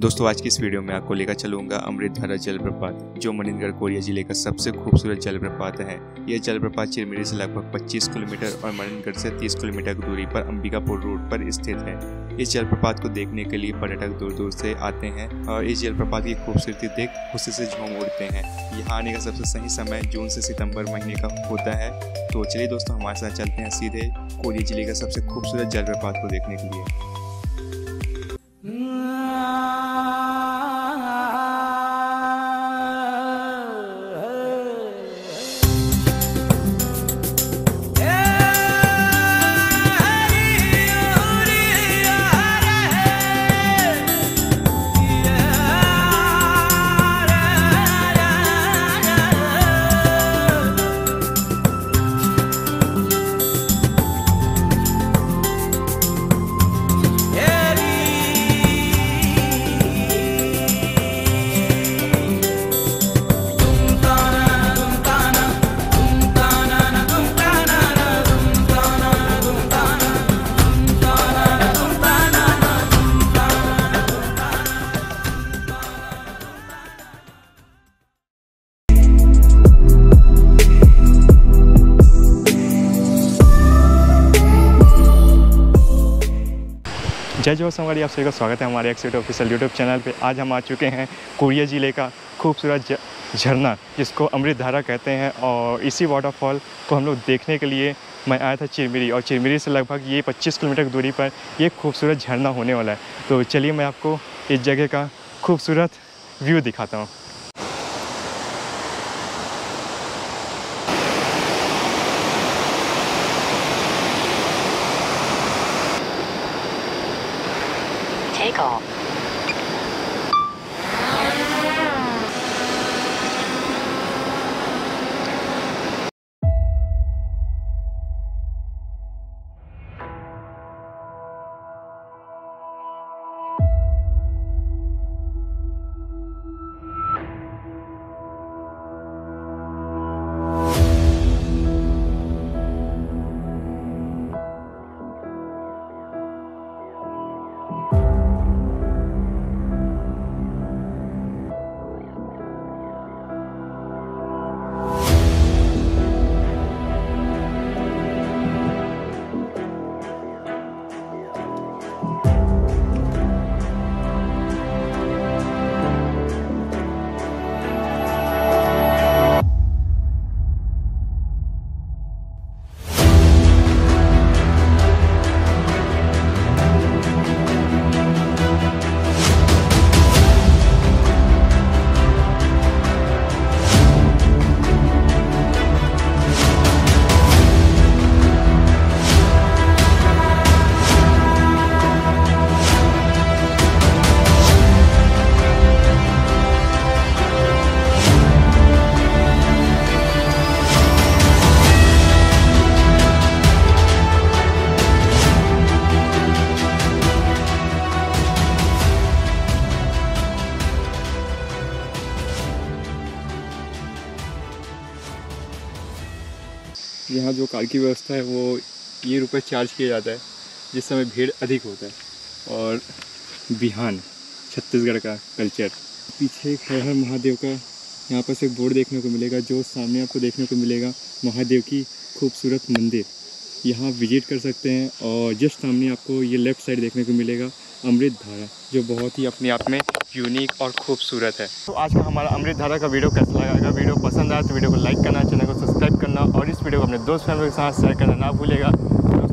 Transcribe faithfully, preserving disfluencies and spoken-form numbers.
दोस्तों आज की इस वीडियो में आपको लेकर चलूंगा अमृतधारा जलप्रपात, जो मनेंद्रगढ़ कोरिया जिले का सबसे खूबसूरत जलप्रपात है। यह जलप्रपात चिरमिरी से लगभग पच्चीस किलोमीटर और मनेंद्रगढ़ से तीस किलोमीटर की दूरी पर अंबिकापुर रोड पर स्थित है। इस जलप्रपात को देखने के लिए पर्यटक दूर दूर से आते हैं और इस जलप्रपात की खूबसूरती देख खुशी से झूम उठते हैं। यहाँ आने का सबसे सही समय जून से सितम्बर महीने का होता है। तो चलिए दोस्तों हमारे साथ चलते हैं सीधे कोरिया जिले का सबसे खूबसूरत जलप्रपात को देखने के लिए। जय जोशमंगली, आप सभी का स्वागत है हमारे एक्सटो ऑफिशियल यूट्यूब चैनल पे। आज हम आ चुके हैं कोरिया ज़िले का खूबसूरत झरना जिसको अमृतधारा कहते हैं, और इसी वाटरफॉल को हम लोग देखने के लिए मैं आया था चिरमिरी, और चिरमिरी से लगभग ये पच्चीस किलोमीटर की दूरी पर ये खूबसूरत झरना होने वाला है। तो चलिए मैं आपको इस जगह का खूबसूरत व्यू दिखाता हूँ। यहाँ जो कार की व्यवस्था है वो ये रुपये चार्ज किया जाता है जिस समय भीड़ अधिक होता है, और बिहान छत्तीसगढ़ का कल्चर। पीछे खरहर महादेव का यहाँ पर से बोर्ड देखने को मिलेगा, जो सामने आपको देखने को मिलेगा महादेव की खूबसूरत मंदिर, यहाँ विजिट कर सकते हैं। और जस्ट सामने आपको ये लेफ़्ट साइड देखने को मिलेगा अमृतधारा, जो बहुत ही अपने आप में यूनिक और खूबसूरत है। तो आज का हमारा अमृतधारा का वीडियो कैसा लगा? अगर वीडियो पसंद आया तो वीडियो को लाइक करना, चैनल को सब्सक्राइब करना और इस वीडियो को अपने दोस्त फैमिली के साथ शेयर करना ना भूलेगा।